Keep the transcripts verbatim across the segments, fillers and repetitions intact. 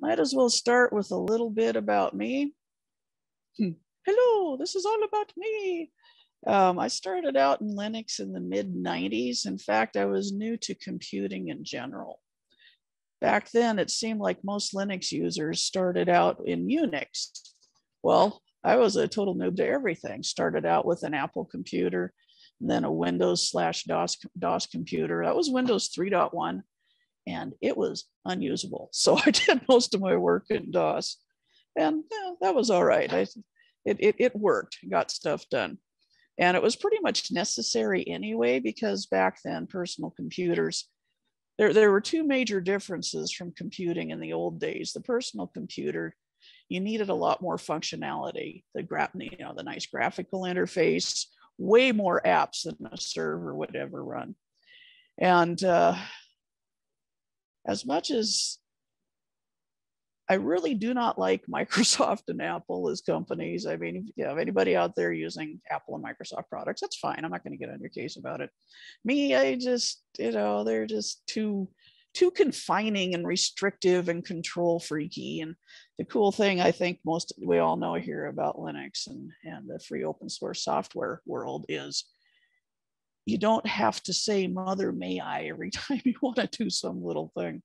might as well start with a little bit about me. Hmm. Hello, this is all about me. Um, I started out in Linux in the mid nineties. In fact, I was new to computing in general. Back then, it seemed like most Linux users started out in Unix. Well, I was a total noob to everything. Started out with an Apple computer, and then a Windows slash DOS, DOS computer. That was Windows three point one, and it was unusable. So I did most of my work in DOS, and yeah, that was all right. I, it, it, it worked, got stuff done. And it was pretty much necessary anyway, because back then personal computers, there, there were two major differences from computing in the old days. The personal computer, you needed a lot more functionality, the graph, you know, the nice graphical interface, way more apps than a server would ever run. And uh, as much as I really do not like Microsoft and Apple as companies. I mean, if you have anybody out there using Apple and Microsoft products, that's fine. I'm not going to get on your case about it. Me, I just, you know, they're just too, too confining and restrictive and control freaky. And the cool thing I think most, we all know here about Linux and, and the free open source software world is you don't have to say, mother, may I, every time you want to do some little thing.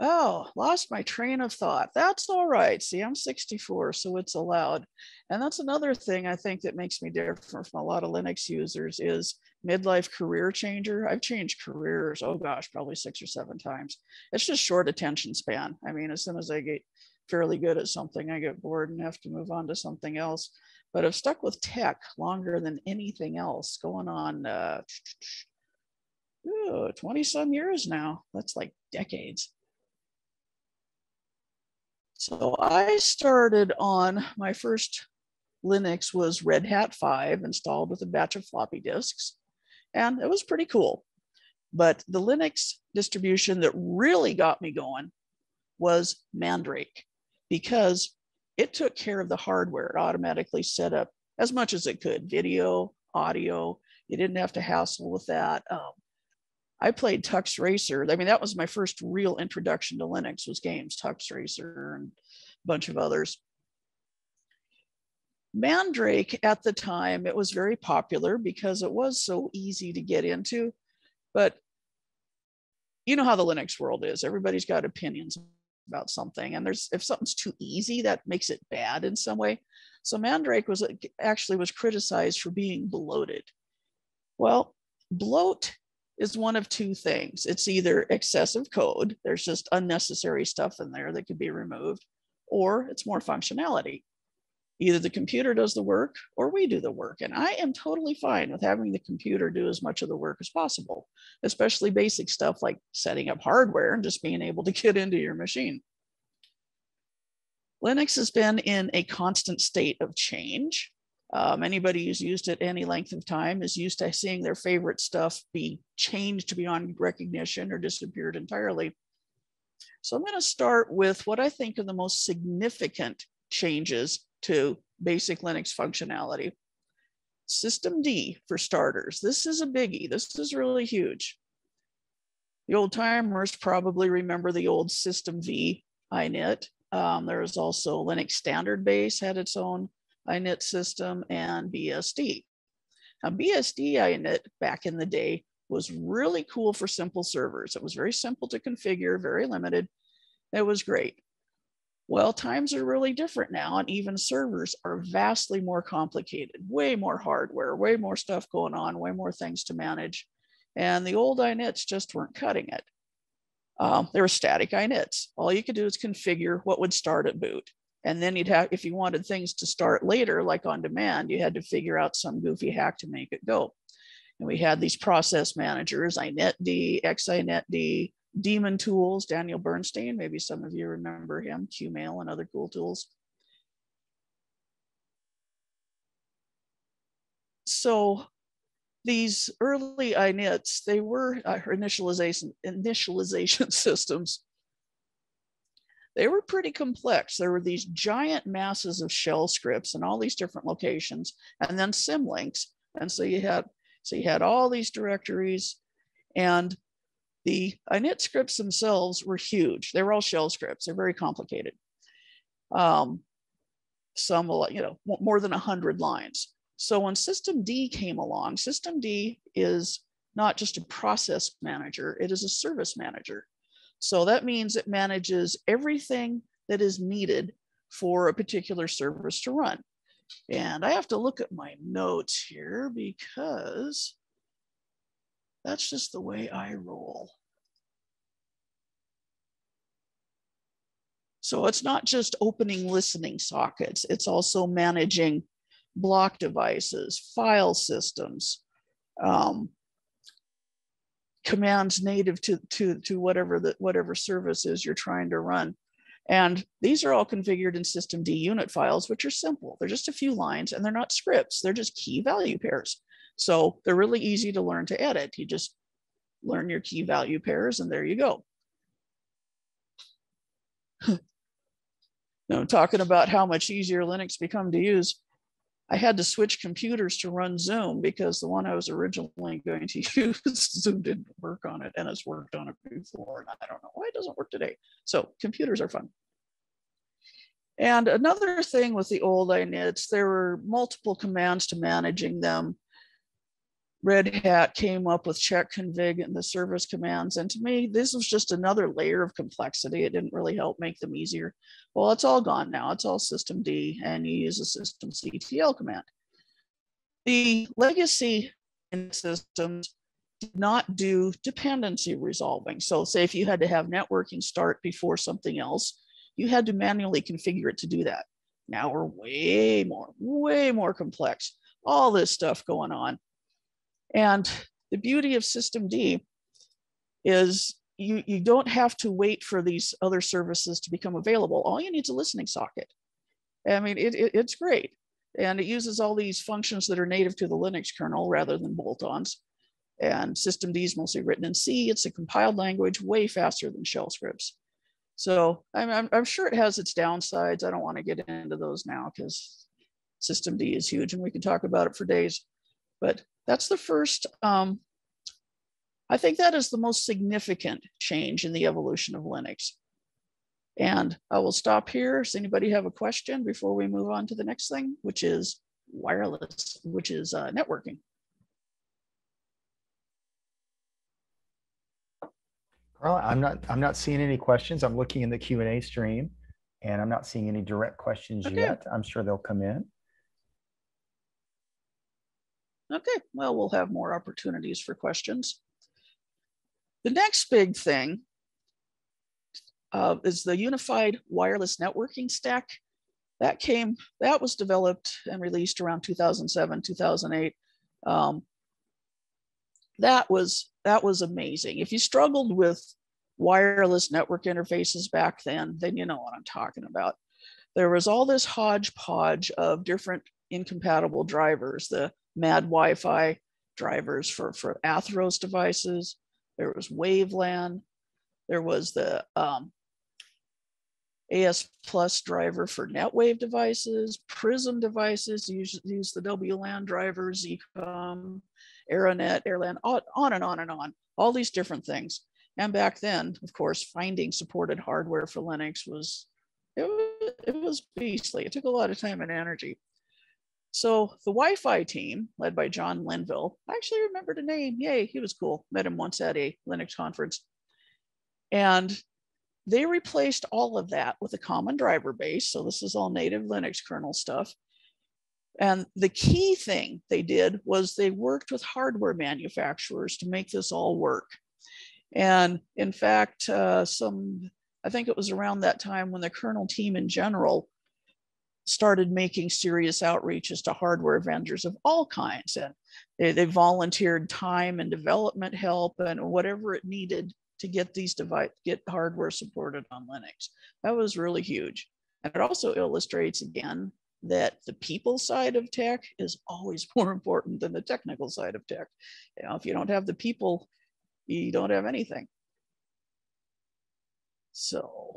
Oh, lost my train of thought. That's all right. See, I'm sixty-four, so it's allowed. And that's another thing I think that makes me different from a lot of Linux users is midlife career changer. I've changed careers, oh gosh, probably six or seven times. It's just short attention span. I mean, as soon as I get fairly good at something, I get bored and have to move on to something else. But I've stuck with tech longer than anything else, going on uh, ooh, twenty some years now. That's like decades. So I started on, my first Linux was Red Hat five installed with a batch of floppy disks, and it was pretty cool. But the Linux distribution that really got me going was Mandrake, because it took care of the hardware. It automatically set up as much as it could, video, audio. You didn't have to hassle with that. Um, I played Tux Racer. I mean, that was my first real introduction to Linux was games, Tux Racer and a bunch of others. Mandrake at the time, it was very popular because it was so easy to get into, but you know how the Linux world is. Everybody's got opinions about something, and there's if something's too easy, that makes it bad in some way. So Mandrake was actually was criticized for being bloated. Well, bloat is one of two things. It's either excessive code, there's just unnecessary stuff in there that could be removed, or it's more functionality. Either the computer does the work or we do the work. And I am totally fine with having the computer do as much of the work as possible, especially basic stuff like setting up hardware and just being able to get into your machine. Linux has been in a constant state of change. Um, anybody who's used it any length of time is used to seeing their favorite stuff be changed beyond recognition or disappeared entirely. So I'm going to start with what I think are the most significant changes to basic Linux functionality. Systemd for starters. This is a biggie. This is really huge. The old timers probably remember the old System V init. Um, there is also Linux Standard Base had its own init system and B S D. Now B S D init back in the day was really cool for simple servers. It was very simple to configure, very limited. It was great. Well, times are really different now, and even servers are vastly more complicated, way more hardware, way more stuff going on, way more things to manage. And the old inits just weren't cutting it. Um, they were static inits. All you could do is configure what would start at boot. And then you'd have, if you wanted things to start later, like on demand, you had to figure out some goofy hack to make it go. And we had these process managers, inetd, xinetd, Daemon tools, Daniel Bernstein, maybe some of you remember him, Qmail and other cool tools. So these early inits, they were uh, initialization, initialization systems. They were pretty complex. There were these giant masses of shell scripts in all these different locations, and then symlinks. And so you had, so you had all these directories, and The init scripts themselves were huge. They were all shell scripts. They're very complicated. Um, some, you know, more than one hundred lines. So when Systemd came along, Systemd is not just a process manager, it is a service manager. So that means it manages everything that is needed for a particular service to run. And I have to look at my notes here because that's just the way I roll. So it's not just opening listening sockets, it's also managing block devices, file systems, um, commands native to, to, to whatever, the, whatever service is you're trying to run. And these are all configured in Systemd unit files, which are simple. They're just a few lines and they're not scripts. They're just key value pairs. So they're really easy to learn to edit. You just learn your key value pairs and there you go. Now, talking about how much easier Linux become to use, I had to switch computers to run Zoom because the one I was originally going to use, Zoom didn't work on it, and it's worked on it before, and I don't know why it doesn't work today. So computers are fun. And another thing with the old inits, there were multiple commands to managing them. Red Hat came up with check config and the service commands. And to me, this was just another layer of complexity. It didn't really help make them easier. Well, it's all gone now. It's all Systemd and you use a systemctl command. The legacy systems did not do dependency resolving. So say if you had to have networking start before something else, you had to manually configure it to do that. Now we're way more, way more complex. All this stuff going on. And the beauty of Systemd is you, you don't have to wait for these other services to become available. All you need is a listening socket. I mean, it, it, it's great. And it uses all these functions that are native to the Linux kernel rather than bolt-ons. And Systemd is mostly written in C. It's a compiled language, way faster than shell scripts. So I'm, I'm, I'm sure it has its downsides. I don't want to get into those now because Systemd is huge and we can talk about it for days. But that's the first, um, I think that is the most significant change in the evolution of Linux. And I will stop here. Does anybody have a question before we move on to the next thing, which is wireless, which is uh, networking? Carla, I'm not, I'm not seeing any questions. I'm looking in the Q and A stream and I'm not seeing any direct questions okay. yet. I'm sure they'll come in. Okay, well, we'll have more opportunities for questions. The next big thing uh, is the unified wireless networking stack. That came, that was developed and released around two thousand seven, two thousand eight. Um, that was, that was amazing. If you struggled with wireless network interfaces back then, then you know what I'm talking about. There was all this hodgepodge of different incompatible drivers. The mad Wi-Fi drivers for, for Atheros devices. There was WaveLAN. There was the um, A S Plus driver for NetWave devices, Prism devices, use, use the W LAN driver, Zcom, Aeronet, AirLAN, on and on and on, all these different things. And back then, of course, finding supported hardware for Linux was, it was, it was beastly. It took a lot of time and energy. So the Wi-Fi team, led by John Linville, I actually remembered a name. Yay, he was cool. Met him once at a Linux conference. And they replaced all of that with a common driver base. So this is all native Linux kernel stuff. And the key thing they did was they worked with hardware manufacturers to make this all work. And in fact, uh, some, I think it was around that time when the kernel team in general started making serious outreaches to hardware vendors of all kinds. And they, they volunteered time and development help and whatever it needed to get these device, get hardware supported on Linux. That was really huge. And it also illustrates again, that the people side of tech is always more important than the technical side of tech. You know, if you don't have the people, you don't have anything. So.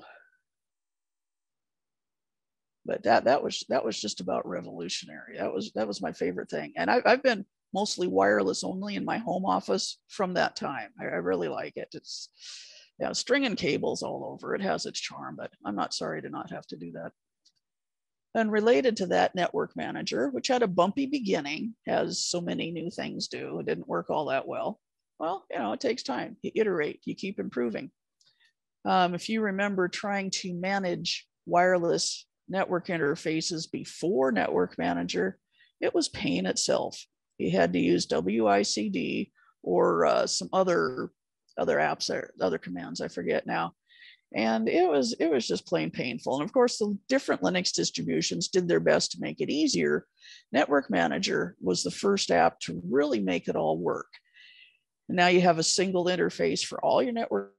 But that that was that was just about revolutionary. That was that was my favorite thing. And I've I've been mostly wireless only in my home office from that time. I, I really like it. It's yeah, string and cables all over. It has its charm, but I'm not sorry to not have to do that. And related to that, Network Manager, which had a bumpy beginning, as so many new things do, it didn't work all that well. Well, you know, it takes time. You iterate, you keep improving. Um, if you remember trying to manage wireless network interfaces before Network Manager, it was pain itself. You had to use W I C D or uh, some other other apps or other commands, I forget now. And it was, it was just plain painful. And of course, the different Linux distributions did their best to make it easier. Network Manager was the first app to really make it all work. And now you have a single interface for all your network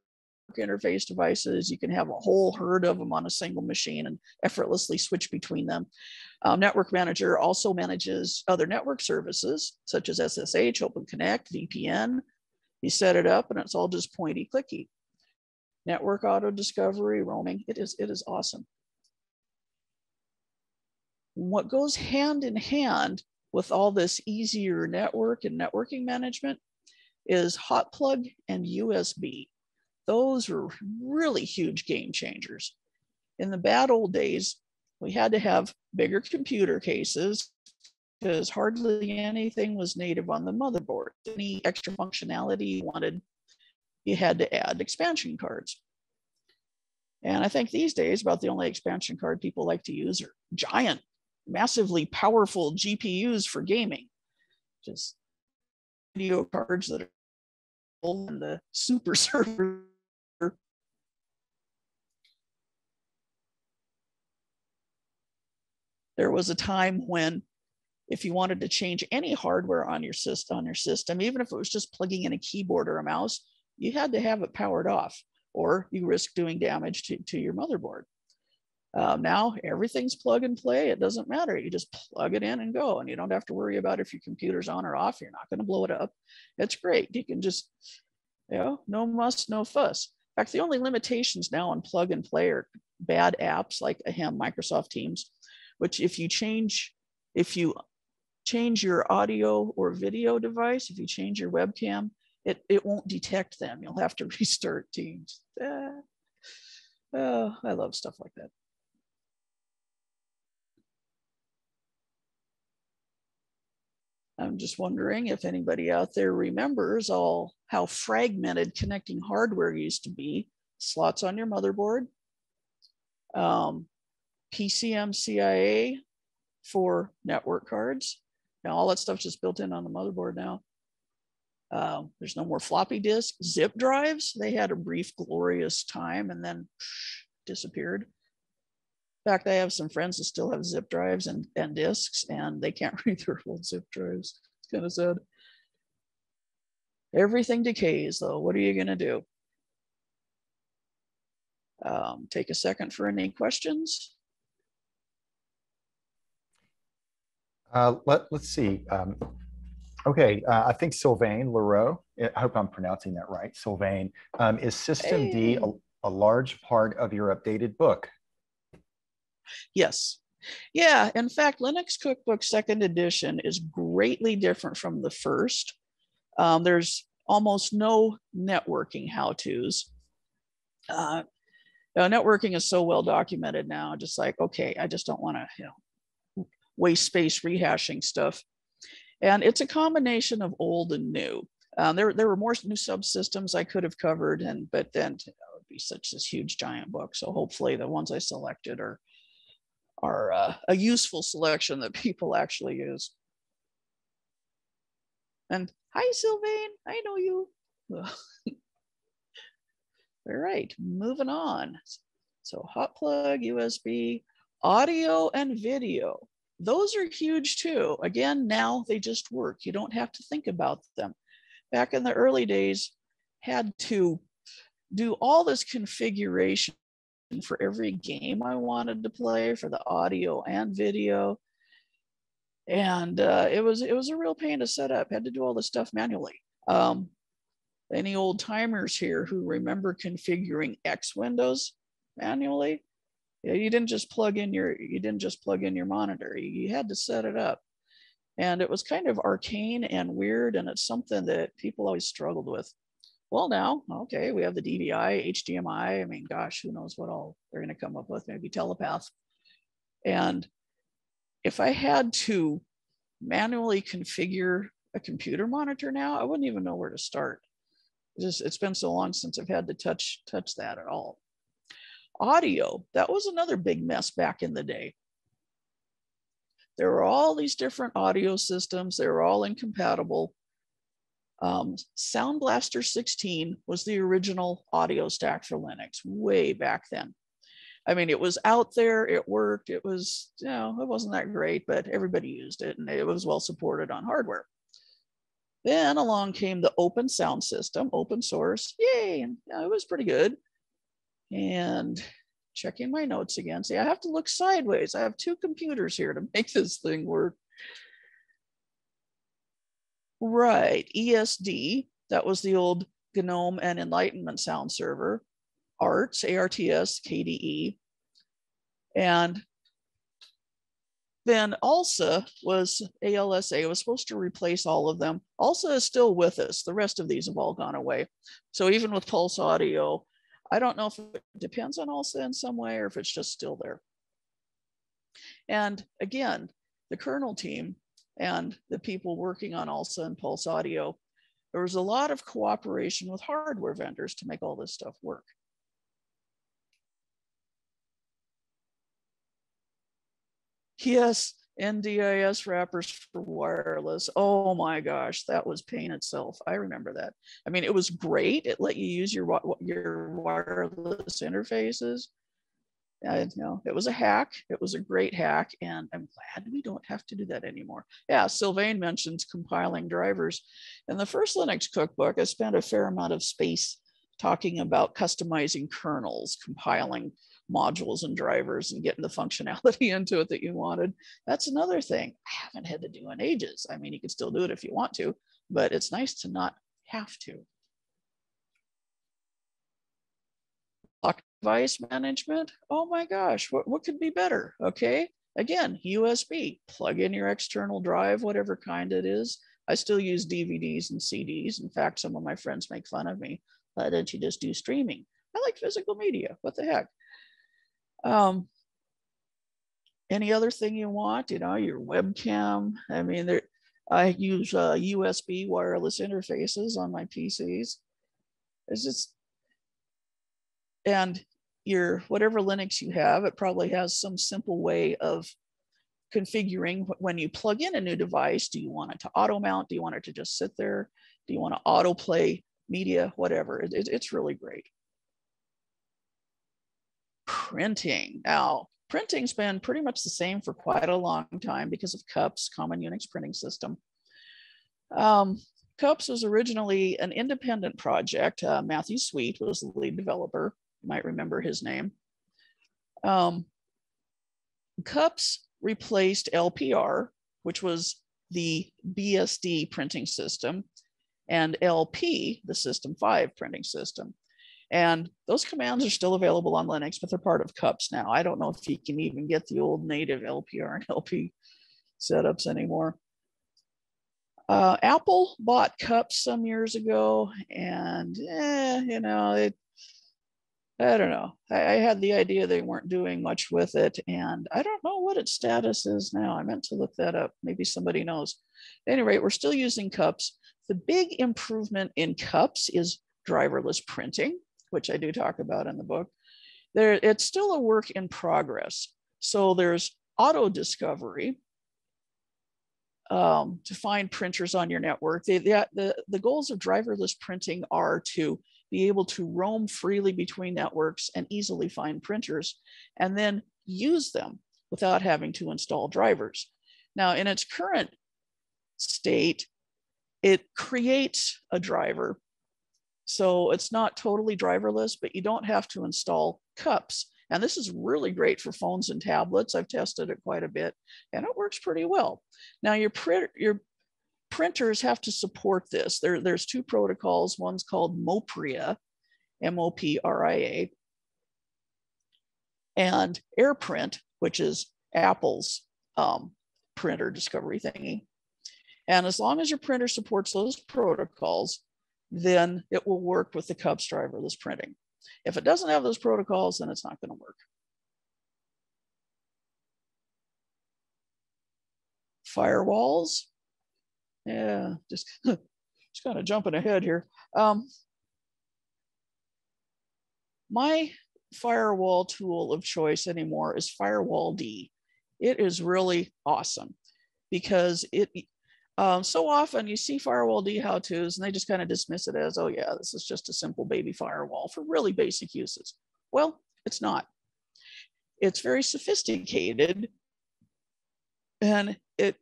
interface devices. You can have a whole herd of them on a single machine and effortlessly switch between them. Um, Network Manager also manages other network services, such as S S H, OpenConnect, V P N. You set it up and it's all just pointy-clicky. Network auto discovery, roaming, it is, it is awesome. What goes hand in hand with all this easier network and networking management is hot plug and U S B. Those were really huge game changers. In the bad old days, we had to have bigger computer cases because hardly anything was native on the motherboard. Any extra functionality you wanted, you had to add expansion cards. And I think these days about the only expansion card people like to use are giant, massively powerful G P Us for gaming. Just video cards that are on the super server. There was a time when if you wanted to change any hardware on your system, on your system, even if it was just plugging in a keyboard or a mouse, you had to have it powered off or you risk doing damage to, to your motherboard. Uh, now everything's plug and play. It doesn't matter. You just plug it in and go, and you don't have to worry about if your computer's on or off. You're not going to blow it up. It's great. You can just, you know, no muss, no fuss. In fact, the only limitations now on plug and play are bad apps like ahem, Microsoft Teams, which if you change, if you change your audio or video device, if you change your webcam, It, it won't detect them. You'll have to restart Teams. Ah. Oh, I love stuff like that. I'm just wondering if anybody out there remembers all how fragmented connecting hardware used to be. Slots on your motherboard, um, P C M C I A for network cards. Now all that stuff's just built in on the motherboard now. Uh, there's no more floppy disk. Zip drives, they had a brief glorious time and then psh, disappeared. In fact, I have some friends that still have zip drives and, and disks, and they can't read their old zip drives. It's kind of sad. Everything decays though. What are you gonna do? Um, take a second for any questions. Uh, let, let's see. Um... Okay, uh, I think Sylvain Leroux, I hope I'm pronouncing that right, Sylvain, um, is Systemd hey. a, a large part of your updated book? Yes. Yeah, in fact, Linux Cookbook Second Edition is greatly different from the first. Um, there's almost no networking how-tos. Uh, networking is so well documented now, just like, okay, I just don't want to, you know, waste space rehashing stuff. And it's a combination of old and new. Um, there, there were more new subsystems I could have covered, and but then you know, it would be such this huge giant book. So hopefully the ones I selected are, are uh, a useful selection that people actually use. And hi, Sylvain, I know you. All right, moving on. So hot plug, U S B, audio and video. Those are huge too. Again, now they just work. You don't have to think about them. Back in the early days, had to do all this configuration for every game I wanted to play for the audio and video. And uh, it was it was a real pain to set up. Had to do all this stuff manually. Um, any old timers here who remember configuring X Windows manually? You didn't just plug in your, you didn't just plug in your monitor. You had to set it up. And it was kind of arcane and weird, and it's something that people always struggled with. Well, now, okay, we have the D V I, H D M I. I mean, gosh, who knows what all they're going to come up with, maybe telepath. And if I had to manually configure a computer monitor now, I wouldn't even know where to start. It's, just, it's been so long since I've had to touch, touch that at all. Audio, that was another big mess back in the day. There were all these different audio systems. They were all incompatible. Um, Sound Blaster sixteen was the original audio stack for Linux way back then. I mean, it was out there, it worked, it was, you know, it wasn't that great, but everybody used it and it was well supported on hardware. Then along came the open sound system, open source, yay, and it was pretty good. And checking my notes again, see, I have to look sideways. I have two computers here to make this thing work. Right, E S D, that was the old GNOME and Enlightenment sound server. ARTS, A R T S, K D E. And then ALSA was, A L S A was supposed to replace all of them. ALSA is still with us. The rest of these have all gone away. So even with Pulse Audio, I don't know if it depends on ALSA in some way or if it's just still there. And again, the kernel team and the people working on ALSA and Pulse Audio, there was a lot of cooperation with hardware vendors to make all this stuff work. Yes, N D I S wrappers for wireless. Oh my gosh, that was pain itself. I remember that. I mean, it was great. It let you use your, your wireless interfaces. I, you know, it was a hack. It was a great hack, and I'm glad we don't have to do that anymore. Yeah, Sylvain mentions compiling drivers. In the first Linux cookbook, I spent a fair amount of space talking about customizing kernels, compiling modules and drivers and getting the functionality into it that you wanted. That's another thing I haven't had to do in ages. I mean, you can still do it if you want to, but it's nice to not have to. Lock device management. Oh my gosh, what, what could be better? Okay, again, U S B, plug in your external drive, whatever kind it is. I still use D V Ds and C Ds. In fact, some of my friends make fun of me. Why don't you just do streaming? I like physical media, what the heck? Um, any other thing you want, you know, your webcam. I mean, there, I use uh, U S B wireless interfaces on my P Cs. It's just, and your, whatever Linux you have, it probably has some simple way of configuring when you plug in a new device. Do you want it to auto mount? Do you want it to just sit there? Do you want to auto play media, whatever? It, it, it's really great. Printing. Now, printing's been pretty much the same for quite a long time because of CUPS, Common Unix Printing System. Um, CUPS was originally an independent project. Uh, Matthew Sweet was the lead developer. You might remember his name. Um, CUPS replaced L P R, which was the B S D printing system, and L P, the System V printing system. And those commands are still available on Linux, but they're part of CUPS now. I don't know if you can even get the old native L P R and L P setups anymore. Uh, Apple bought CUPS some years ago, and eh, you know, it, I don't know. I, I had the idea they weren't doing much with it, and I don't know what its status is now. I meant to look that up. Maybe somebody knows. At any rate, we're still using CUPS. The big improvement in CUPS is driverless printing, which I do talk about in the book. There, it's still a work in progress. So there's auto discovery um, to find printers on your network. They, they, the, the goals of driverless printing are to be able to roam freely between networks and easily find printers and then use them without having to install drivers. Now, in its current state, it creates a driver. So it's not totally driverless, but you don't have to install CUPS. And this is really great for phones and tablets. I've tested it quite a bit and it works pretty well. Now your, print, your printers have to support this. There, there's two protocols. One's called MOPRIA, M O P R I A, and AirPrint, which is Apple's um, printer discovery thingy. And as long as your printer supports those protocols, then it will work with the C U P S driver that's printing. If it doesn't have those protocols, then it's not going to work. Firewalls. Yeah, just, just kind of jumping ahead here. Um, my firewall tool of choice anymore is FirewallD. It is really awesome because it, um, so often you see FirewallD how-tos and they just kind of dismiss it as, oh yeah, this is just a simple baby firewall for really basic uses. Well, it's not. It's very sophisticated and it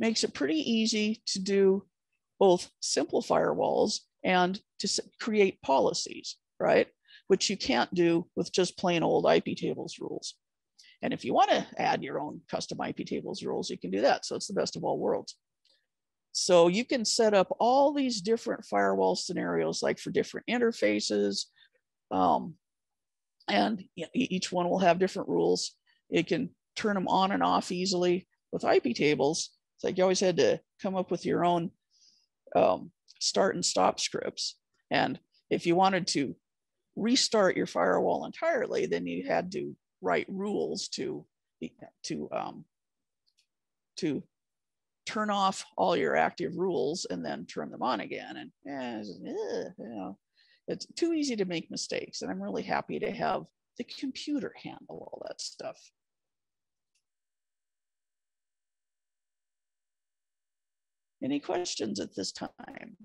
makes it pretty easy to do both simple firewalls and to create policies, right? Which you can't do with just plain old I P tables rules. And if you want to add your own custom I P tables rules, you can do that. So it's the best of all worlds. So you can set up all these different firewall scenarios, like for different interfaces. Um, and each one will have different rules. You can turn them on and off easily. With I P tables, it's like you always had to come up with your own um, start and stop scripts. And if you wanted to restart your firewall entirely, then you had to write rules to to um, to turn off all your active rules and then turn them on again. And eh, it's, eh, you know, it's too easy to make mistakes. And I'm really happy to have the computer handle all that stuff. Any questions at this time?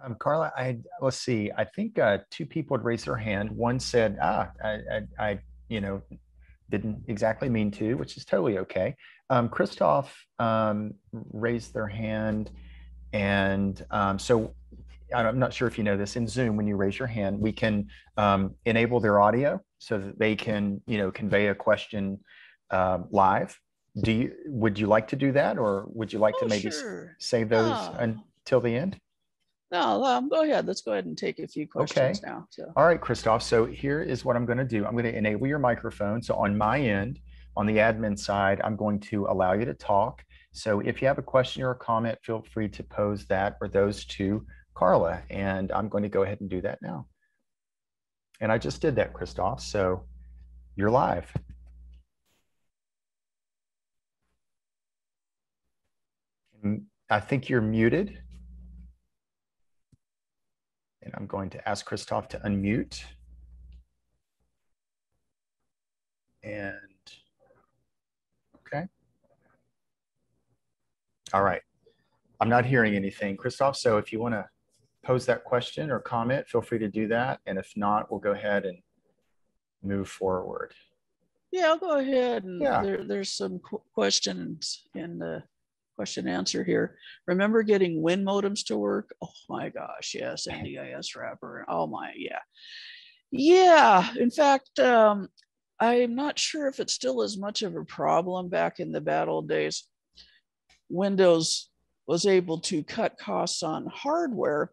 Um, Carla, I, let's see, I think uh, two people had raised their hand. One said, ah, I, I, I you know, didn't exactly mean to, which is totally okay. Um, Christoph um, raised their hand. And um, so I'm not sure if you know this, in Zoom, when you raise your hand, we can um, enable their audio so that they can, you know, convey a question uh, live. Do you, would you like to do that? Or would you like oh, to maybe sure. save those ah. until the end? No, um, go ahead. Let's go ahead and take a few questions okay. now. So. All right, Christoph. So here is what I'm going to do. I'm going to enable your microphone. So on my end, on the admin side, I'm going to allow you to talk. So if you have a question or a comment, feel free to pose that or those to Carla. And I'm going to go ahead and do that now. And I just did that, Christoph. So you're live. I think you're muted. And I'm going to ask Christoph to unmute. And okay. All right. I'm not hearing anything, Christoph. So if you want to pose that question or comment, feel free to do that. And if not, we'll go ahead and move forward. Yeah, I'll go ahead. And yeah. there, there's some questions in the question and answer here. Remember getting Win modems to work? Oh my gosh, yes, N D I S wrapper. Oh my, yeah. Yeah, in fact, um, I'm not sure if it's still as much of a problem back in the bad old days. Windows was able to cut costs on hardware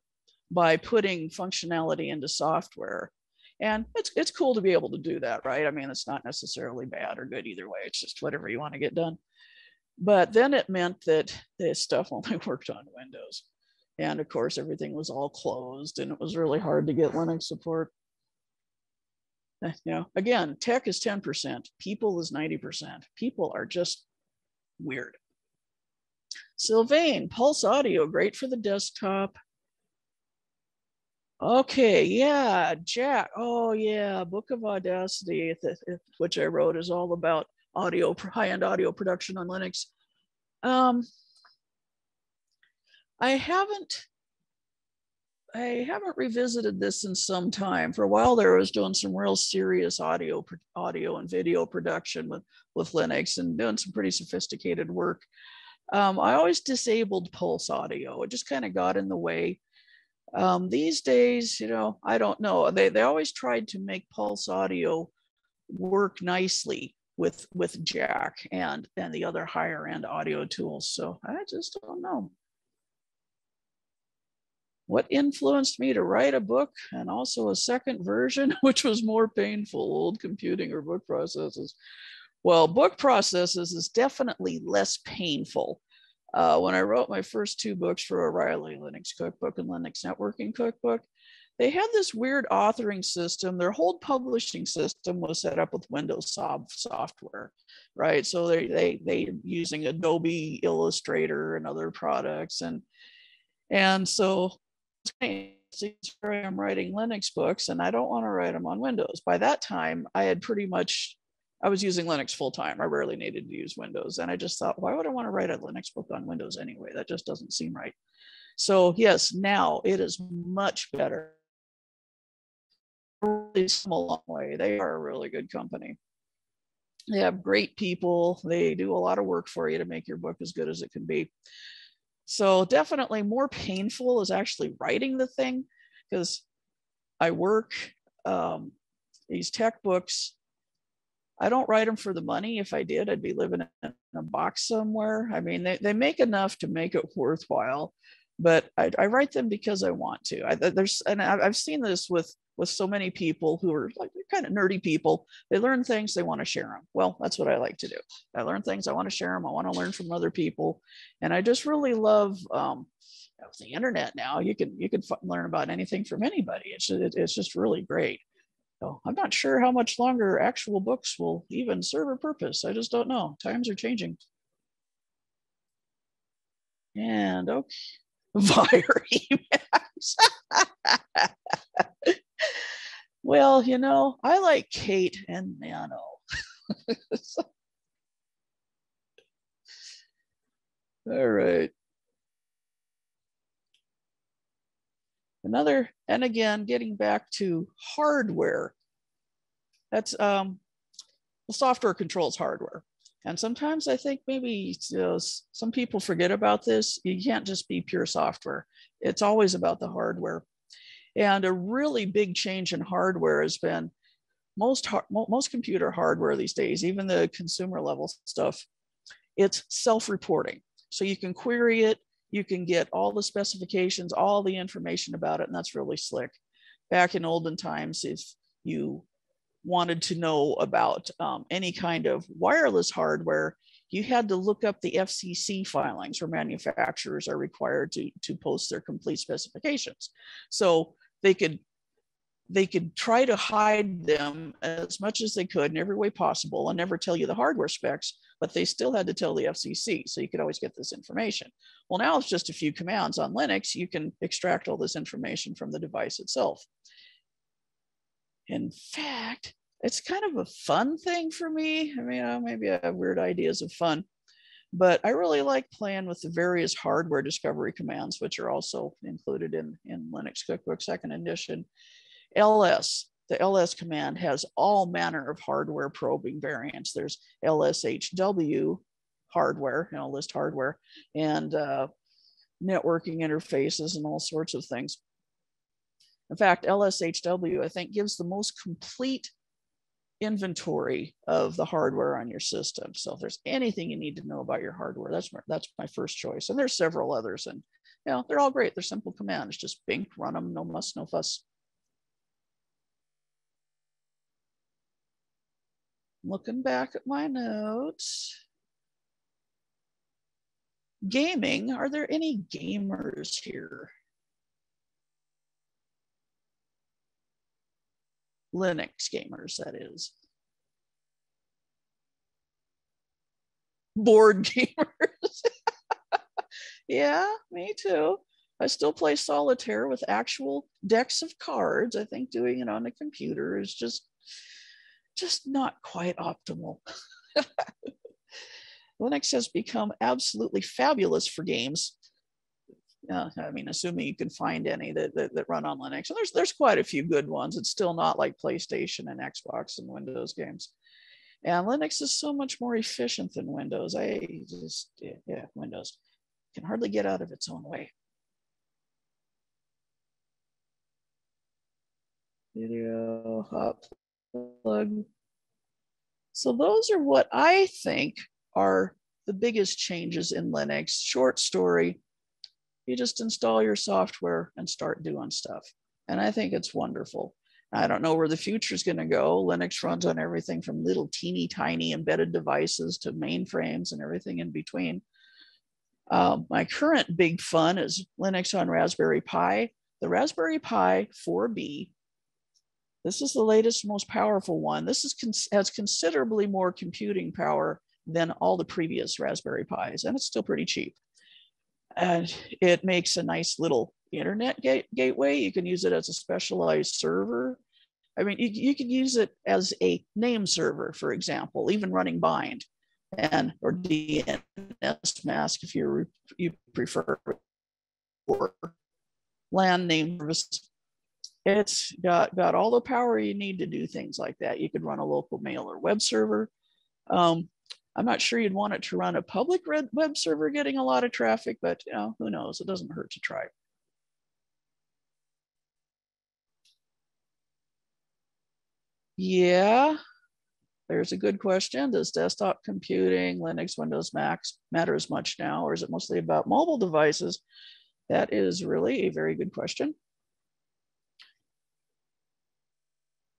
by putting functionality into software. And it's, it's cool to be able to do that, right? I mean, it's not necessarily bad or good either way. It's just whatever you want to get done. But then it meant that this stuff only worked on Windows. And of course, everything was all closed and it was really hard to get Linux support. You know, again, tech is ten percent, people is ninety percent. People are just weird. Sylvain, Pulse Audio, great for the desktop. Okay, yeah, Jack, oh yeah, Book of Audacity, which I wrote, is all about audio, high-end audio production on Linux. Um, I haven't, I haven't revisited this in some time. For a while there, I was doing some real serious audio, audio and video production with, with Linux and doing some pretty sophisticated work. Um, I always disabled Pulse Audio. It just kind of got in the way. Um, these days, you know, I don't know. They, they always tried to make Pulse Audio work nicely with with Jack and and the other higher end audio tools. So I just don't know. What influenced me to write a book and also a second version, which was more painful? Old computing or book processes. Well, book processes is definitely less painful. Uh, when I wrote my first two books for O'Reilly, Linux Cookbook and Linux Networking Cookbook, they had this weird authoring system. Their whole publishing system was set up with Windows software, right? So they they they using Adobe Illustrator and other products, and and so I'm writing Linux books, and I don't want to write them on Windows. By that time, I had pretty much I was using Linux full time. I rarely needed to use Windows, and I just thought, why would I want to write a Linux book on Windows anyway? That just doesn't seem right. So yes, now it is much better. It's come a long way. They are a really good company. They have great people. They do a lot of work for you to make your book as good as it can be. So definitely more painful is actually writing the thing, because I work um, these tech books. I don't write them for the money. If I did, I'd be living in a box somewhere. I mean, they, they make enough to make it worthwhile, but I, I write them because I want to. I, there's, and I've seen this with, with so many people who are like, they're kind of nerdy people. They learn things, they want to share them. Well, that's what I like to do. I learn things, I want to share them. I want to learn from other people. And I just really love um, the internet now. You can, you can learn about anything from anybody. It's, it, it's just really great. So I'm not sure how much longer actual books will even serve a purpose. I just don't know. Times are changing. And okay, via emails. Well, you know, I like Kate and Nano. All right. Another, and again, getting back to hardware, that's um, the software controls hardware. And sometimes I think maybe you know, some people forget about this. You can't just be pure software. It's always about the hardware. And a really big change in hardware has been most, most computer hardware these days, even the consumer level stuff, it's self-reporting. So you can query it. You can get all the specifications, all the information about it, and that's really slick. Back in olden times, if you wanted to know about um, any kind of wireless hardware, you had to look up the F C C filings where manufacturers are required to, to post their complete specifications. So they could, they could try to hide them as much as they could in every way possible and never tell you the hardware specs, but they still had to tell the F C C, so you could always get this information. Well, now it's just a few commands on Linux. You can extract all this information from the device itself. In fact, it's kind of a fun thing for me. I mean, maybe I have weird ideas of fun, but I really like playing with the various hardware discovery commands, which are also included in, in Linux Cookbook second edition. L S. The L S command has all manner of hardware probing variants. There's L S H W hardware, you know, list hardware, and uh, networking interfaces and all sorts of things. In fact, L S H W, I think, gives the most complete inventory of the hardware on your system. So if there's anything you need to know about your hardware, that's my, that's my first choice. And there's several others, and you know, they're all great. They're simple commands, just bink, run them, no muss, no fuss. Looking back at my notes. Gaming, are there any gamers here? Linux gamers, that is. Board gamers. Yeah, me too. I still play solitaire with actual decks of cards. I think doing it on the computer is just just not quite optimal. Linux has become absolutely fabulous for games. Uh, I mean, assuming you can find any that, that, that run on Linux. And there's, there's quite a few good ones. It's still not like PlayStation and Xbox and Windows games. And Linux is so much more efficient than Windows. I just, yeah, Windows can hardly get out of its own way. Video, hop. Plug. So those are what I think are the biggest changes in Linux. Short story, you just install your software and start doing stuff. And I think it's wonderful. I don't know where the future is going to go. Linux runs on everything from little teeny tiny embedded devices to mainframes and everything in between. Uh, my current big fun is Linux on Raspberry Pi. The Raspberry Pi four B, this is the latest, most powerful one. This is cons- has considerably more computing power than all the previous Raspberry Pis, and it's still pretty cheap. And it makes a nice little internet gate gateway. You can use it as a specialized server. I mean, you, you could use it as a name server, for example, even running bind and or D N S mask if you, you prefer, or LAN name service. It's got, got all the power you need to do things like that. You could run a local mail or web server. Um, I'm not sure you'd want it to run a public web server getting a lot of traffic, but you know, who knows? It doesn't hurt to try. Yeah, there's a good question. Does desktop computing, Linux, Windows, Macs matter as much now, or is it mostly about mobile devices? That is really a very good question.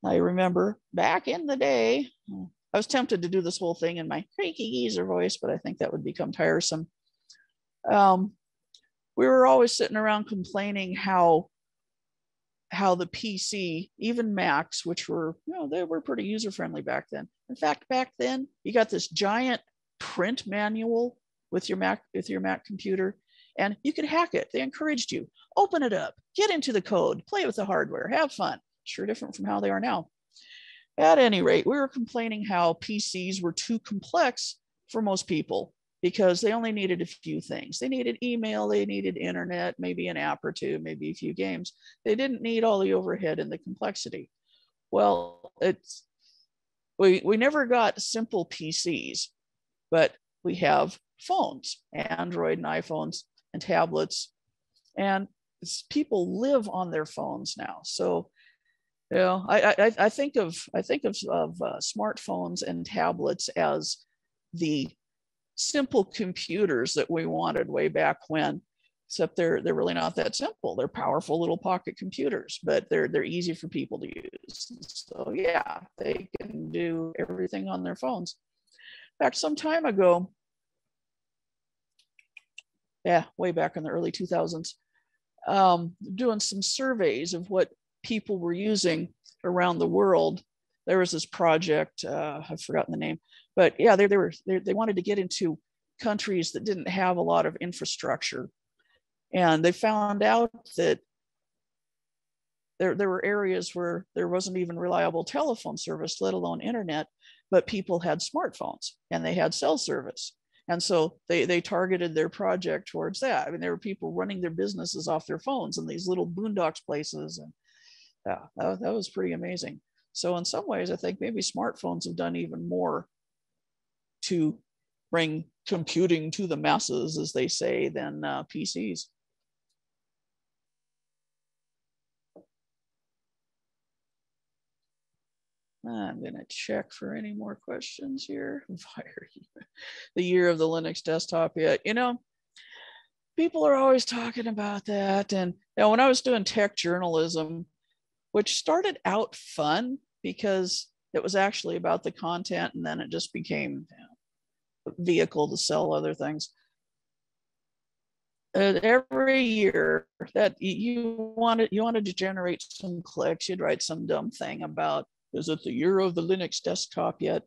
I remember back in the day, I was tempted to do this whole thing in my creaky geezer voice, but I think that would become tiresome. Um, we were always sitting around complaining how, how the P C, even Macs, which were, you know, they were pretty user-friendly back then. In fact, back then, you got this giant print manual with your Mac, with your Mac computer, and you could hack it. They encouraged you. Open it up, get into the code, play with the hardware, have fun. Sure different from how they are now. At any rate, we were complaining how P Cs were too complex for most people because they only needed a few things. They needed email, they needed internet, maybe an app or two, maybe a few games. They didn't need all the overhead and the complexity. Well, it's, we, we never got simple P Cs, but we have phones, Android and iPhones and tablets, and people live on their phones now. So you know, I, I, I think of, I think of, of uh, smartphones and tablets as the simple computers that we wanted way back when, except they're, they're really not that simple. They're powerful little pocket computers, but they're, they're easy for people to use. So yeah, they can do everything on their phones. In fact, some time ago, yeah, way back in the early two thousands, um, doing some surveys of what people were using around the world. There was this project, uh, I've forgotten the name, but yeah, they, they were they, they wanted to get into countries that didn't have a lot of infrastructure. And they found out that there, there were areas where there wasn't even reliable telephone service, let alone internet, but people had smartphones and they had cell service. And so they, they targeted their project towards that. I mean, there were people running their businesses off their phones in these little boondocks places. And yeah, that, that was pretty amazing. So in some ways, I think maybe smartphones have done even more to bring computing to the masses, as they say, than uh, P Cs. I'm going to check for any more questions here. The year of the Linux desktop yet. You know, people are always talking about that. And you know, when I was doing tech journalism, which started out fun because it was actually about the content, and then it just became a vehicle to sell other things. And every year that you wanted, you wanted to generate some clicks, you'd write some dumb thing about, is it the year of the Linux desktop yet?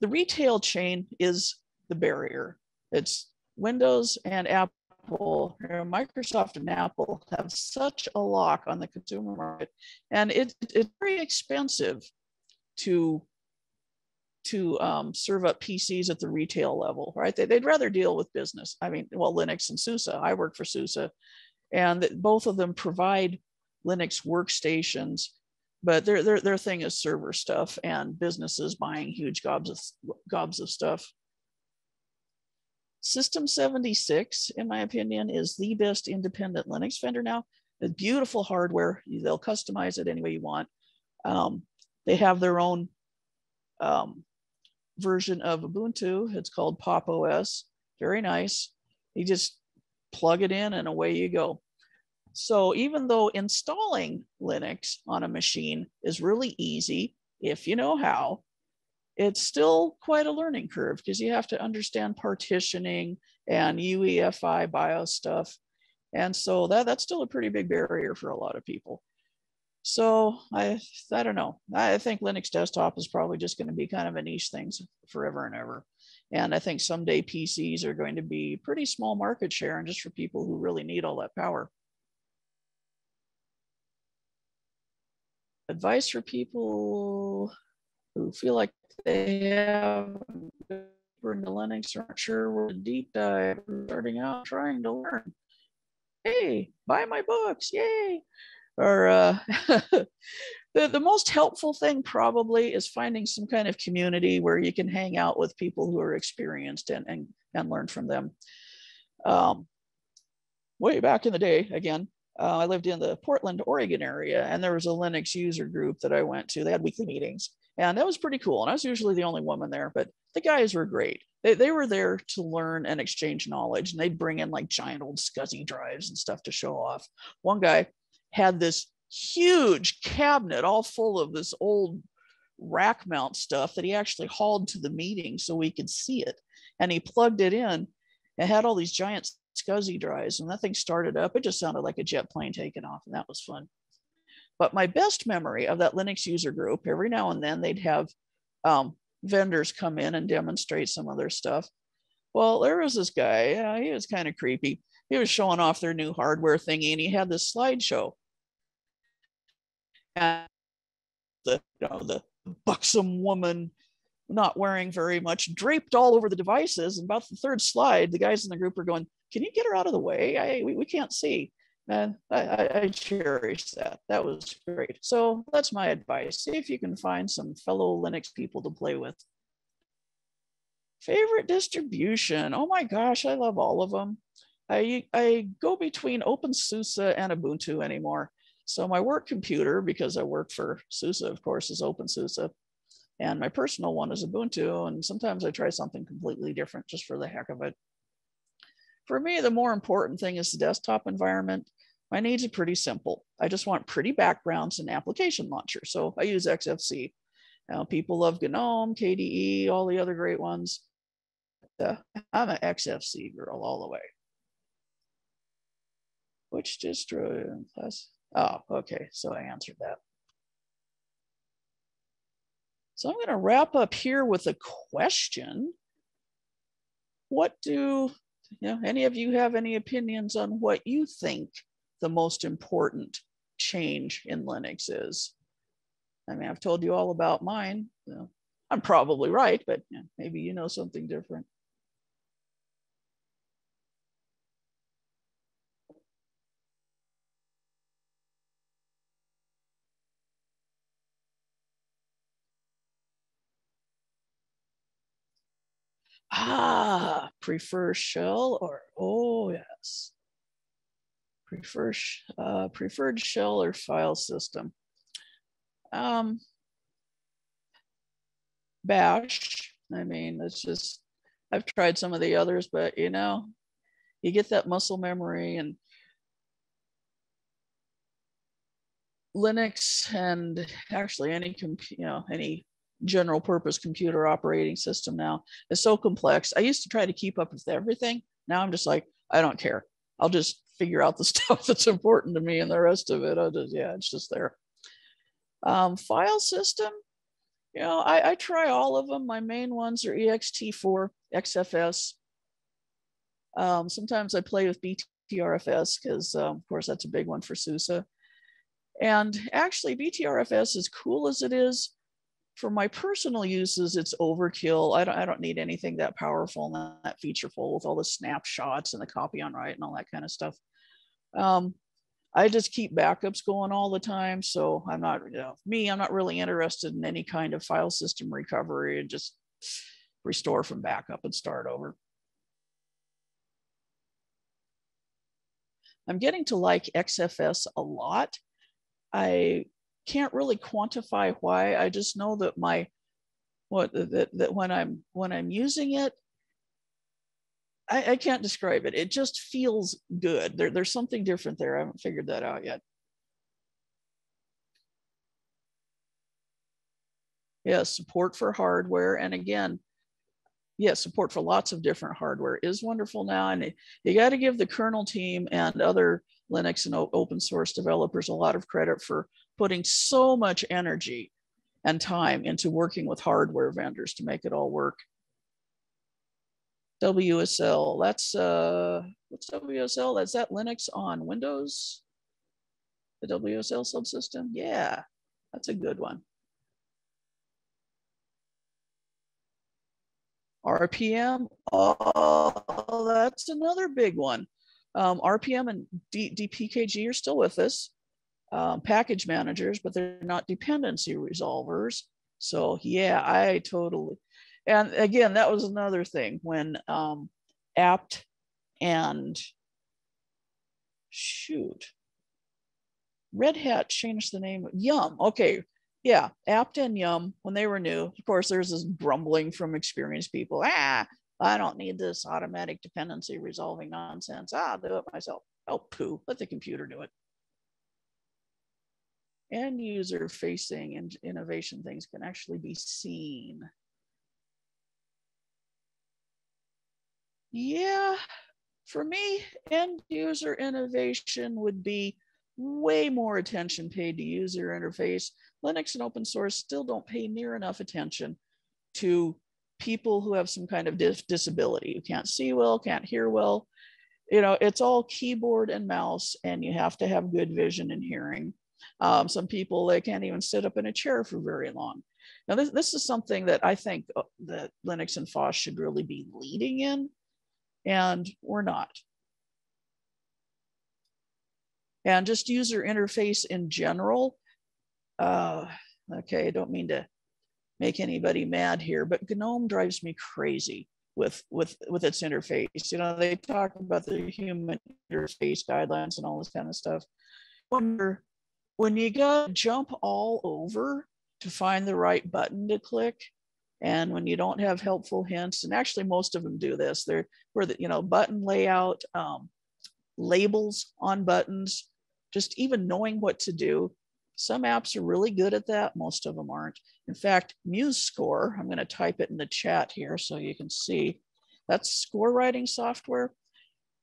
The retail chain is the barrier. It's Windows and Apple. Microsoft and Apple have such a lock on the consumer market, and it, it's very expensive to to um, serve up P Cs at the retail level, right? They, they'd rather deal with business. I mean, well, Linux and SUSE. I work for SUSE, and both of them provide Linux workstations, but their their their thing is server stuff, and businesses buying huge gobs of gobs of stuff. System seventy-six, in my opinion, is the best independent Linux vendor now. With beautiful hardware, they'll customize it any way you want. Um, they have their own um, version of Ubuntu. It's called Pop O S. Very nice. You just plug it in and away you go. So even though installing Linux on a machine is really easy, if you know how, it's still quite a learning curve because you have to understand partitioning and U E F I BIOS stuff. And so that, that's still a pretty big barrier for a lot of people. So I, I don't know. I think Linux desktop is probably just going to be kind of a niche thing forever and ever. And I think someday P Cs are going to be pretty small market share and just for people who really need all that power. Advice for people who feel like they have been to Linux or aren't sure where to deep dive, starting out trying to learn. Hey, buy my books, yay! Or uh, the, the most helpful thing probably is finding some kind of community where you can hang out with people who are experienced and, and, and learn from them. Um, way back in the day, again, uh, I lived in the Portland, Oregon area, and there was a Linux user group that I went to. They had weekly meetings, and that was pretty cool. And I was usually the only woman there, but the guys were great. They, they were there to learn and exchange knowledge, and they'd bring in like giant old SCSI drives and stuff to show off. One guy had this huge cabinet all full of this old rack mount stuff that he actually hauled to the meeting so we could see it. And he plugged it in and had all these giant SCSI drives, and that thing started up. It just sounded like a jet plane taking off, and that was fun. But my best memory of that Linux user group, every now and then they'd have um, vendors come in and demonstrate some of their stuff. Well, there was this guy, yeah, he was kind of creepy. He was showing off their new hardware thingy, and he had this slideshow. And the, you know, the buxom woman, not wearing very much, draped all over the devices. And about the third slide, the guys in the group were going, "Can you get her out of the way? I, we, we can't see." And I, I, I cherish that. That was great. So that's my advice. See if you can find some fellow Linux people to play with. Favorite distribution? Oh my gosh, I love all of them. I, I go between OpenSUSE and Ubuntu anymore. So my work computer, because I work for SUSE, of course, is OpenSUSE. And my personal one is Ubuntu. And sometimes I try something completely different just for the heck of it. For me, the more important thing is the desktop environment. My needs are pretty simple. I just want pretty backgrounds and application launcher. So I use X F C. Now, people love GNOME, K D E, all the other great ones. Uh, I'm an X F C girl all the way. Which distro? Oh, okay. So I answered that. So I'm going to wrap up here with a question. What do, you know, any of you have any opinions on what you think the most important change in Linux is? I mean, I've told you all about mine. So I'm probably right, but you know, maybe you know something different. Ah, prefer shell or, oh yes. Prefer, uh, preferred shell or file system. Um, bash, I mean, it's just, I've tried some of the others, but you know, you get that muscle memory, and Linux and actually any, you know, any general purpose computer operating system now is so complex. I used to try to keep up with everything. Now I'm just like, I don't care. I'll just figure out the stuff that's important to me, and the rest of it, I'll just, yeah, it's just there. Um, file system, you know, I, I try all of them. My main ones are E X T four, X F S. Um, sometimes I play with B T R F S because, um, of course, that's a big one for SUSE. And actually, B T R F S, as cool as it is, for my personal uses, it's overkill. I don't, I don't need anything that powerful and that featureful with all the snapshots and the copy on write and all that kind of stuff. Um, I just keep backups going all the time. So I'm not, you know, me, I'm not really interested in any kind of file system recovery, and just restore from backup and start over. I'm getting to like X F S a lot. I can't really quantify why. I just know that my what that, that when I'm when I'm using it, I, I can't describe it. It just feels good. There, there's something different there. I haven't figured that out yet. Yeah, support for hardware. And again, yeah, support for lots of different hardware is wonderful now. And you got to give the kernel team and other Linux and open source developers a lot of credit for putting so much energy and time into working with hardware vendors to make it all work. W S L, that's, uh, what's W S L? Is that Linux on Windows? The W S L subsystem? Yeah, that's a good one. R P M, oh, that's another big one. Um, R P M and D DPKG are still with us, um, package managers, but they're not dependency resolvers. So yeah, I totally, and again, that was another thing when um, apt and shoot, Red Hat changed the name, Yum, okay. Yeah, apt and Yum, when they were new, of course, there's this grumbling from experienced people. Ah, I don't need this automatic dependency resolving nonsense. I'll do it myself. Oh, poo, let the computer do it. End user facing and innovation things can actually be seen. Yeah, for me, end user innovation would be way more attention paid to user interface. Linux and open source still don't pay near enough attention to people who have some kind of dis disability, who can't see well, can't hear well. You know, it's all keyboard and mouse, and you have to have good vision and hearing. Um, some people, they can't even sit up in a chair for very long. Now, this, this is something that I think that Linux and FOSS should really be leading in, and we're not. And just user interface in general, Uh, okay, I don't mean to make anybody mad here, but GNOME drives me crazy with, with, with its interface. You know, they talk about the human interface guidelines and all this kind of stuff. Wonder when you gotta jump all over to find the right button to click, and when you don't have helpful hints, and actually most of them do this, they're where the, you know, button layout, um, labels on buttons, just even knowing what to do. Some apps are really good at that. Most of them aren't. In fact, MuseScore, I'm going to type it in the chat here so you can see, that's score writing software.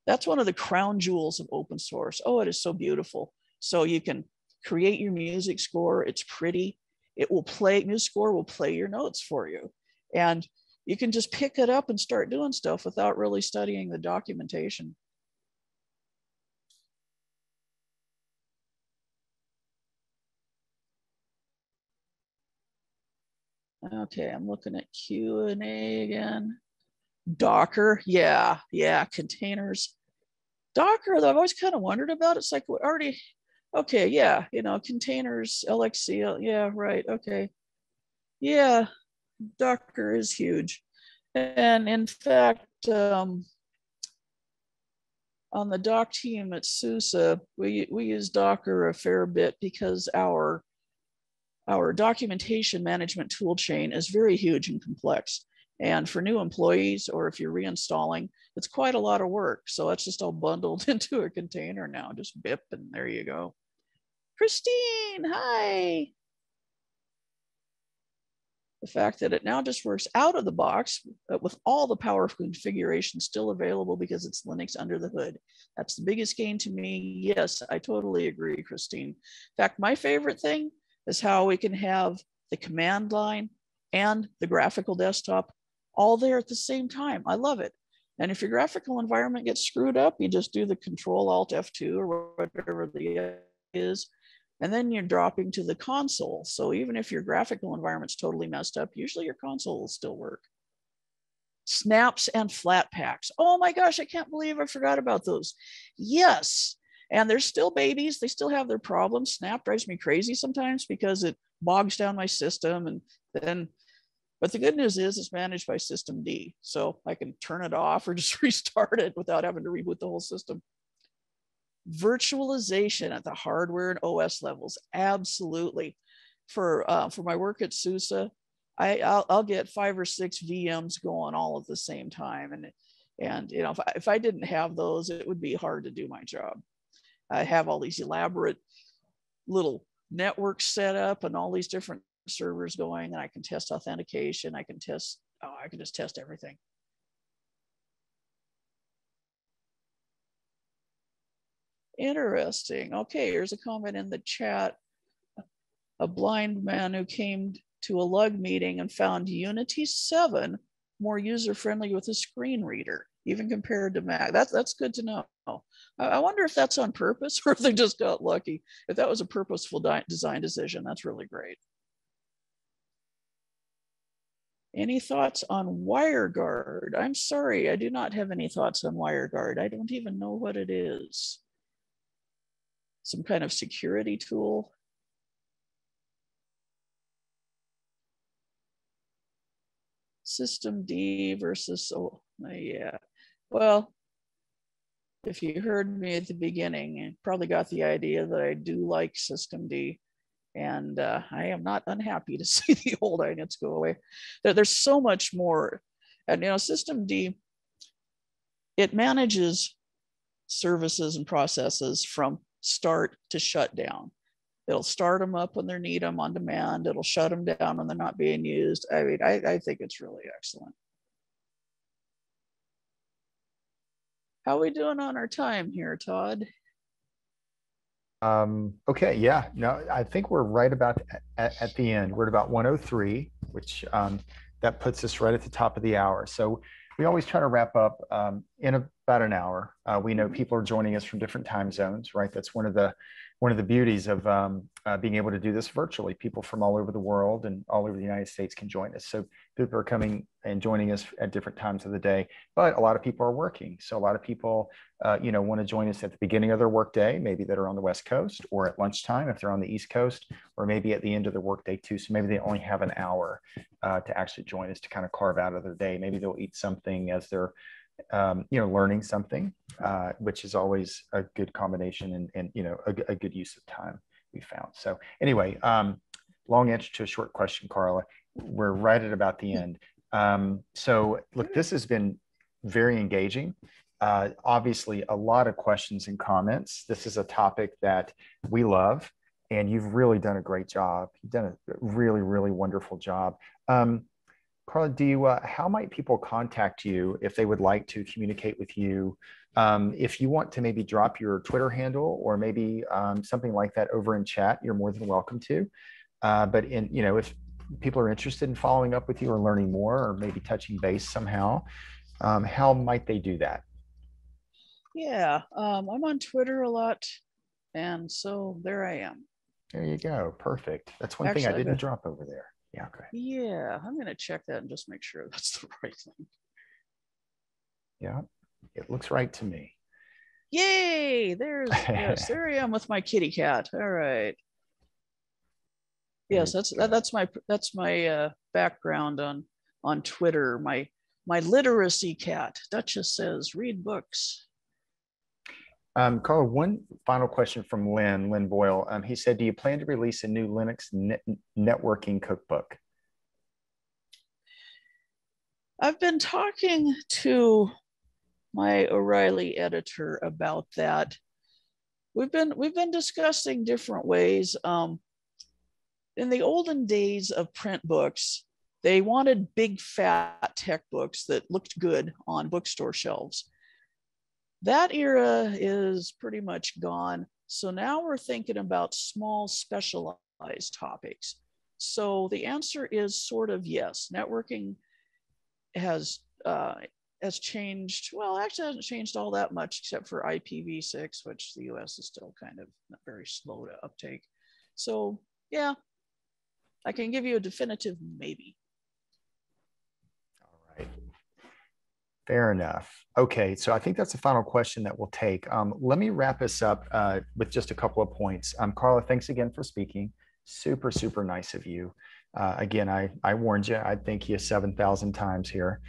That's one of the crown jewels of open source. Oh, it is so beautiful. So you can create your music score. It's pretty. It will play, MuseScore will play your notes for you. And you can just pick it up and start doing stuff without really studying the documentation. Okay, I'm looking at Q and A again. Docker, yeah, yeah, containers. Docker, though, I've always kind of wondered about it. It's like, we already, okay, yeah, you know, containers, L X C, yeah, right, okay. Yeah, Docker is huge. And in fact, um, on the doc team at SUSE, we, we use Docker a fair bit because our Our documentation management tool chain is very huge and complex. And for new employees, or if you're reinstalling, it's quite a lot of work. So that's just all bundled into a container now, just bip, and there you go. Christine, hi. The fact that it now just works out of the box with all the power of configuration still available because it's Linux under the hood. That's the biggest gain to me. Yes, I totally agree, Christine. In fact, my favorite thing is how we can have the command line and the graphical desktop all there at the same time. I love it. And if your graphical environment gets screwed up, you just do the Control Alt F two or whatever the is, and then you're dropping to the console. So even if your graphical environment's totally messed up, usually your console will still work. Snaps and flat packs. Oh my gosh, I can't believe I forgot about those. Yes. And they're still babies. They still have their problems. Snap drives me crazy sometimes because it bogs down my system. And then, but the good news is it's managed by Systemd. So I can turn it off or just restart it without having to reboot the whole system. Virtualization at the hardware and O S levels. Absolutely. For, uh, for my work at SUSE, I, I'll, I'll get five or six V Ms going all at the same time. And And you know, if I, if I didn't have those, it would be hard to do my job. I have all these elaborate little networks set up and all these different servers going, and I can test authentication. I can test, oh, I can just test everything. Interesting. Okay, here's a comment in the chat. A blind man who came to a L U G meeting and found Unity seven more user-friendly with a screen reader, even compared to Mac. That's, that's good to know. I wonder if that's on purpose or if they just got lucky. If that was a purposeful design decision, that's really great. Any thoughts on WireGuard? I'm sorry, I do not have any thoughts on WireGuard. I don't even know what it is. Some kind of security tool. Systemd versus, oh, yeah. Well, if you heard me at the beginning, you probably got the idea that I do like Systemd, and uh, I am not unhappy to see the old I N E T s go away. There, there's so much more. And you know, Systemd, it manages services and processes from start to shut down. It'll start them up when they need them on demand. It'll shut them down when they're not being used. I mean, I, I think it's really excellent. How are we doing on our time here, Todd? Um, okay, yeah, no, I think we're right about at, at the end. We're at about one oh three, which um, that puts us right at the top of the hour. So we always try to wrap up um, in about an hour. Uh, we know people are joining us from different time zones, right? That's one of the one of the beauties of um, uh, being able to do this virtually. People from all over the world and all over the United States can join us. So people are coming and joining us at different times of the day, but a lot of people are working. So a lot of people, uh, you know, want to join us at the beginning of their workday, maybe that are on the West Coast, or at lunchtime if they're on the East Coast, or maybe at the end of the workday too. So maybe they only have an hour uh, to actually join us to kind of carve out of their day. Maybe they'll eat something as they're Um, you know, learning something, uh, which is always a good combination and, and you know, a, a good use of time we found. So anyway, um, long answer to a short question, Carla. We're right at about the end. Um, so look, this has been very engaging. Uh, obviously, a lot of questions and comments. This is a topic that we love, and you've really done a great job. You've done a really, really wonderful job. Um, Carla, do you, uh, how might people contact you if they would like to communicate with you? Um, if you want to maybe drop your Twitter handle or maybe um, something like that over in chat, you're more than welcome to. Uh, but in, you know, if people are interested in following up with you or learning more or maybe touching base somehow, um, how might they do that? Yeah, um, I'm on Twitter a lot, and so there I am. There you go. Perfect. That's one Actually, thing I didn't I drop over there. Yeah, okay. Yeah, I'm going to check that and just make sure that's the right thing. Yeah, it looks right to me. Yay! There's yes, there I am with my kitty cat. All right. Yes, that's that, that's my that's my uh, background on on Twitter. My my literacy cat. Duchess says, read books. Um, Carla, one final question from Lynn, Lynn Boyle. Um, he said, do you plan to release a new Linux net networking cookbook? I've been talking to my O'Reilly editor about that. We've been, we've been discussing different ways. Um, in the olden days of print books, they wanted big fat tech books that looked good on bookstore shelves. That era is pretty much gone. So now we're thinking about small specialized topics. So the answer is sort of yes. Networking has uh, has changed. Well, actually hasn't changed all that much except for I P v six, which the U S is still kind of very slow to uptake. So yeah, I can give you a definitive maybe. Fair enough. Okay, so I think that's the final question that we'll take. Um, let me wrap us up uh, with just a couple of points. Um, Carla, thanks again for speaking. Super, super nice of you. Uh, again, I, I warned you, I thank you seven thousand times here.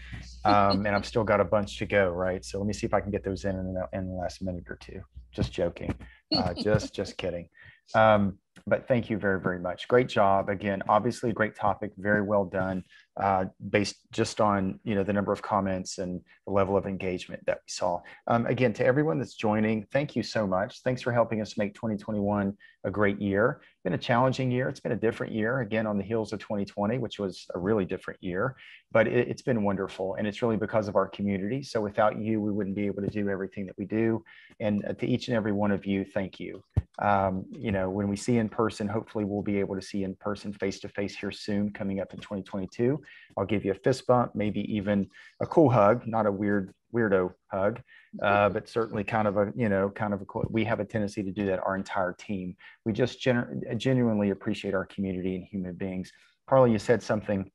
Um, and I've still got a bunch to go, right? So let me see if I can get those in in the, in the last minute or two. Just joking. Uh, just just kidding. Um, but thank you very, very much. Great job. Again, obviously a great topic, very well done, uh, based just on, you know, the number of comments and the level of engagement that we saw. Um, again, to everyone that's joining, thank you so much. Thanks for helping us make twenty twenty-one a great year. It's been a challenging year. It's been a different year, again, on the heels of twenty twenty, which was a really different year, but it, it's been wonderful. And it's really because of our community. So without you, we wouldn't be able to do everything that we do. And to each and every one of you, thank you. Um, you know, when we see in person, hopefully we'll be able to see in person face-to-face here soon, coming up in twenty twenty-two. I'll give you a fist bump, maybe even a cool hug, not a weird weirdo hug, uh, but certainly kind of a, you know, kind of a, we have a tendency to do that, our entire team. We just genu genuinely appreciate our community and human beings. Carly, you said something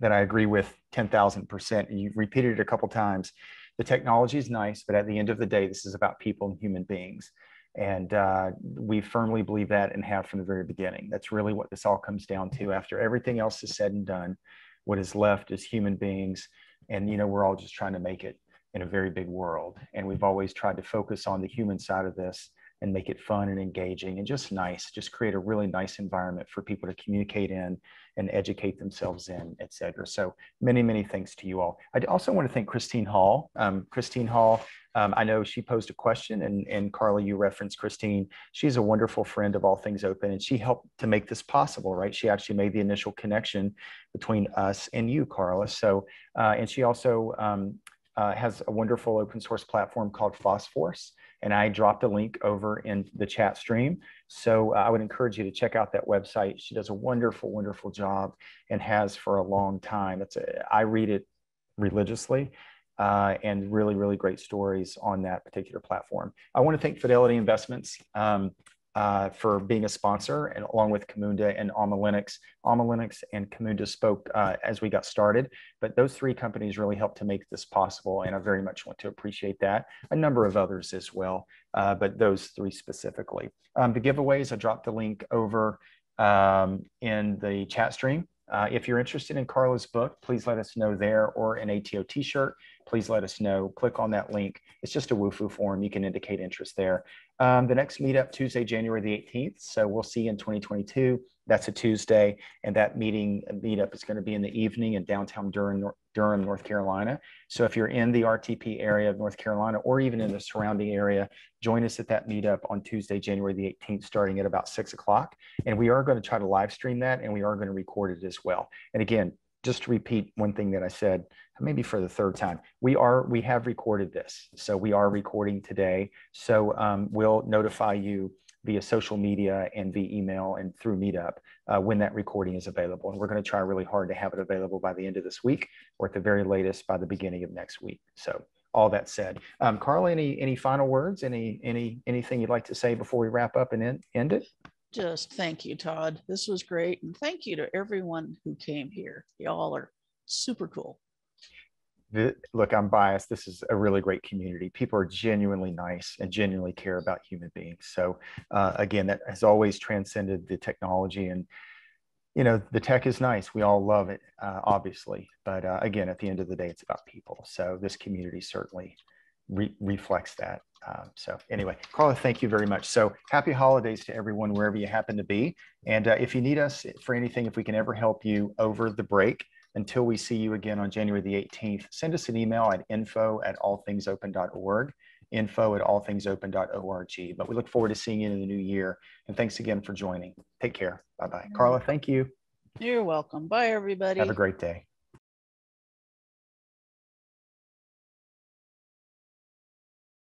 that I agree with ten thousand percent, and you repeated it a couple times. The technology is nice, but at the end of the day, this is about people and human beings. And uh, we firmly believe that and have from the very beginning. That's really what this all comes down to. After everything else is said and done, what is left is human beings. And, you know, we're all just trying to make it in a very big world. And we've always tried to focus on the human side of this and make it fun and engaging and just nice, just create a really nice environment for people to communicate in and educate themselves in, et cetera. So many, many thanks to you all. I also want to thank Christine Hall. Um, Christine Hall, um, I know she posed a question, and, and Carly, you referenced Christine. She's a wonderful friend of all things open, and she helped to make this possible, right? She actually made the initial connection between us and you, Carla. So, uh, and she also um, uh, has a wonderful open source platform called Phosphorus. And I dropped a link over in the chat stream. So I would encourage you to check out that website. She does a wonderful, wonderful job and has for a long time. It's a, I read it religiously, uh, and really, really great stories on that particular platform. I want to thank Fidelity Investments um, uh, for being a sponsor, and along with Camunda and Alma Linux. Alma Linux and Camunda spoke uh, as we got started, but those three companies really helped to make this possible, and I very much want to appreciate that. A number of others as well, uh, but those three specifically. Um, the giveaways, I dropped the link over um, in the chat stream. Uh, if you're interested in Carla's book, please let us know there, or an A T O t-shirt, please let us know. Click on that link. It's just a WooFoo form. You can indicate interest there. Um, the next meetup, Tuesday, January the eighteenth. So we'll see you in twenty twenty-two. That's a Tuesday. And that meeting meetup is going to be in the evening in downtown Durham, Durham, North Carolina. So if you're in the R T P area of North Carolina, or even in the surrounding area, join us at that meetup on Tuesday, January the eighteenth, starting at about six o'clock. And we are going to try to live stream that, and we are going to record it as well. And again, just to repeat one thing that I said, maybe for the third time, we are we have recorded this. So we are recording today. So um, we'll notify you via social media and via email and through Meetup uh, when that recording is available. And we're going to try really hard to have it available by the end of this week, or at the very latest by the beginning of next week. So all that said, um, Carl, any any final words? Any any anything you'd like to say before we wrap up and end, end it? Just thank you, Todd. This was great. And thank you to everyone who came here. Y'all are super cool. The, look, I'm biased. This is a really great community. People are genuinely nice and genuinely care about human beings. So uh, again, that has always transcended the technology. And, you know, the tech is nice. We all love it, uh, obviously. But uh, again, at the end of the day, it's about people. So this community certainly re reflects that. Um, so anyway, Carla, thank you very much. So happy holidays to everyone, wherever you happen to be. And uh, if you need us for anything, if we can ever help you over the break, until we see you again on January the eighteenth, send us an email at info at all things open dot org, info at all things open dot org. But we look forward to seeing you in the new year. And thanks again for joining. Take care. Bye-bye. Carla, thank you. You're welcome. Bye, everybody. Have a great day.